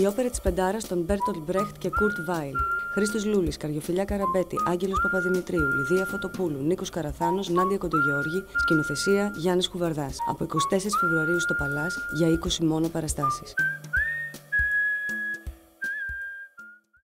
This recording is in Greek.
Η όπερα της Πεντάρας των Μπέρτολτ Μπρέχτ και Κούρτ Βάιλ. Χρήστος Λούλης, Καρυοφυλλιά Καραμπέτη, Άγγελος Παπαδημητρίου, Λυδία Φωτοπούλου, Νίκος Καραθάνος, Νάντια Κοντογεώργη, σκηνοθεσία Γιάννης Χουβαρδάς. Από 24 Φεβρουαρίου στο Παλάς για 20 μόνο παραστάσεις.